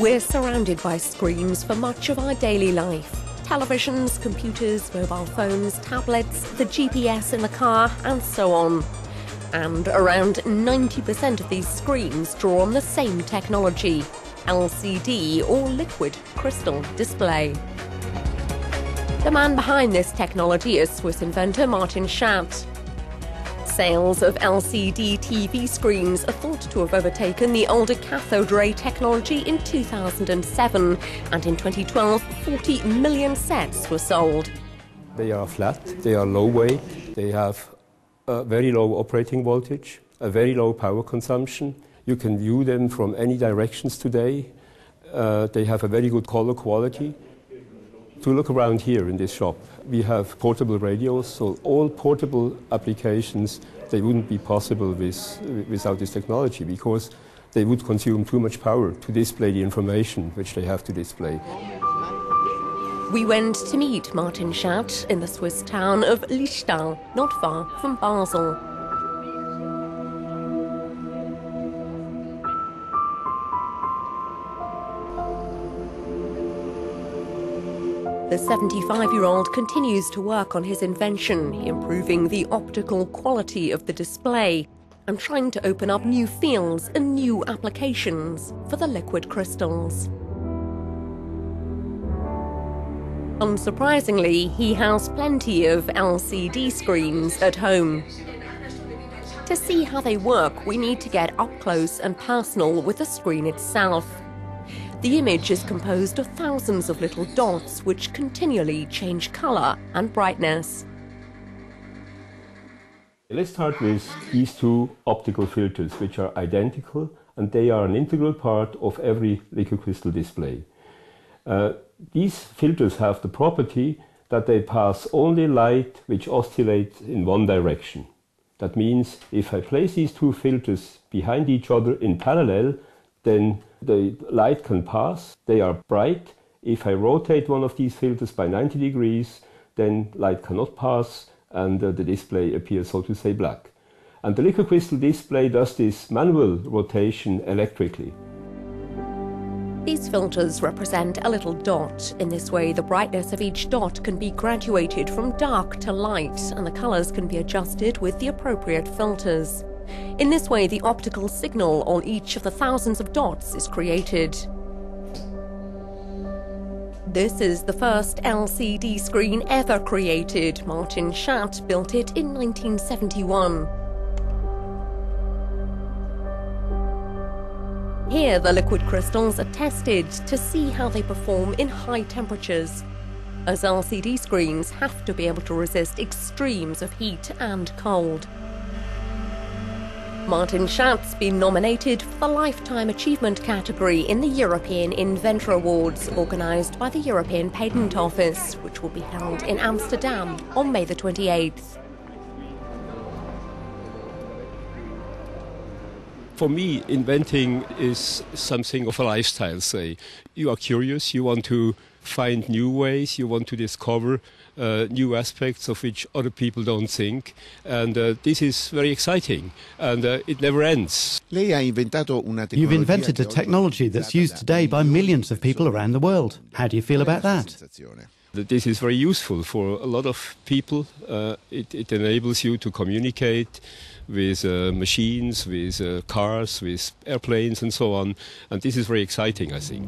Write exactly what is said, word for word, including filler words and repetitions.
We're surrounded by screens for much of our daily life. Televisions, computers, mobile phones, tablets, the G P S in the car, and so on. And around ninety percent of these screens draw on the same technology, L C D or liquid crystal display. The man behind this technology is Swiss inventor Martin Schadt. Sales of L C D T V screens are thought to have overtaken the older cathode ray technology in two thousand seven, and in twenty twelve, forty million sets were sold. They are flat, they are low weight, they have a very low operating voltage, a very low power consumption. You can view them from any directions today. Uh, they have a very good color quality. To look around here in this shop, we have portable radios, so all portable applications, they wouldn't be possible with, without this technology, because they would consume too much power to display the information which they have to display. We went to meet Martin Schadt in the Swiss town of Liestal, not far from Basel. The seventy-five-year-old continues to work on his invention, improving the optical quality of the display and trying to open up new fields and new applications for the liquid crystals. Unsurprisingly, he has plenty of L C D screens at home. To see how they work, we need to get up close and personal with the screen itself. The image is composed of thousands of little dots which continually change color and brightness. Let's start with these two optical filters, which are identical, and they are an integral part of every liquid crystal display. Uh, these filters have the property that they pass only light which oscillates in one direction. That means if I place these two filters behind each other in parallel, then the light can pass, they are bright. If I rotate one of these filters by ninety degrees, then light cannot pass and uh, the display appears, so to say, black. And the liquid crystal display does this manual rotation electrically. These filters represent a little dot. In this way, the brightness of each dot can be graduated from dark to light, and the colors can be adjusted with the appropriate filters. In this way, the optical signal on each of the thousands of dots is created. This is the first L C D screen ever created. Martin Schadt built it in nineteen seventy-one. Here, the liquid crystals are tested to see how they perform in high temperatures, as L C D screens have to be able to resist extremes of heat and cold. Martin Schatt's been nominated for the Lifetime Achievement category in the European Inventor Awards, organised by the European Patent Office, which will be held in Amsterdam on May the twenty-eighth. For me, inventing is something of a lifestyle, say. You are curious, you want to find new ways, you want to discover Uh, new aspects of which other people don't think, and uh, this is very exciting, and uh, it never ends. You've invented a technology that's used today by millions of people around the world. How do you feel about that? This is very useful for a lot of people. Uh, it, it enables you to communicate with uh, machines, with uh, cars, with airplanes and so on, and this is very exciting, I think.